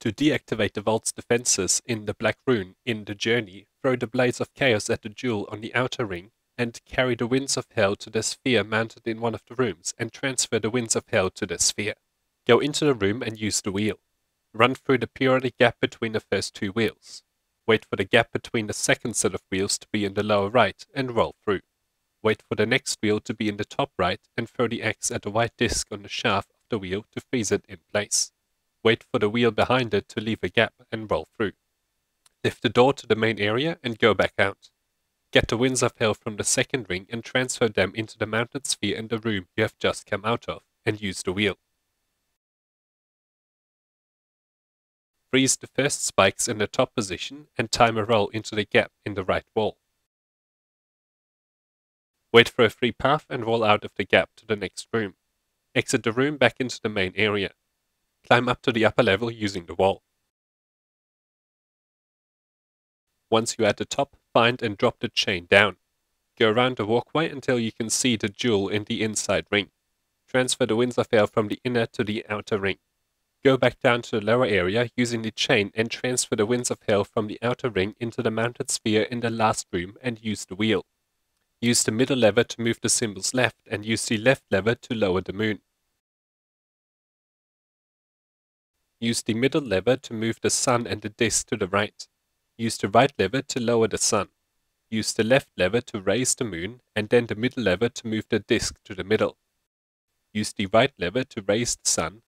to deactivate the vault's defenses in the Black Rune in the Journey, throw the Blades of Chaos at the jewel on the outer ring, and carry the Winds of Hell to the sphere mounted in one of the rooms, and transfer the Winds of Hell to the sphere. Go into the room and use the wheel. Run through the periodic gap between the first two wheels. Wait for the gap between the second set of wheels to be in the lower right, and roll through. Wait for the next wheel to be in the top right, and throw the axe at the white disc on the shaft of the wheel to freeze it in place. Wait for the wheel behind it to leave a gap, and roll through. Lift the door to the main area, and go back out. Get the Winds of Hell from the second ring, and transfer them into the mounted sphere in the room you have just come out of, and use the wheel. Freeze the first spikes in the top position, and time a roll into the gap in the right wall. Wait for a free path and roll out of the gap to the next room. Exit the room back into the main area. Climb up to the upper level using the wall. Once you're at the top, find and drop the chain down. Go around the walkway until you can see the jewel in the inside ring. Transfer the Winds of Hell from the inner to the outer ring. Go back down to the lower area using the chain and transfer the Winds of Hell from the outer ring into the mounted sphere in the last room and use the wheel. Use the middle lever to move the symbols left and use the left lever to lower the moon. Use the middle lever to move the sun and the disc to the right. Use the right lever to lower the sun. Use the left lever to raise the moon and then the middle lever to move the disc to the middle. Use the right lever to raise the sun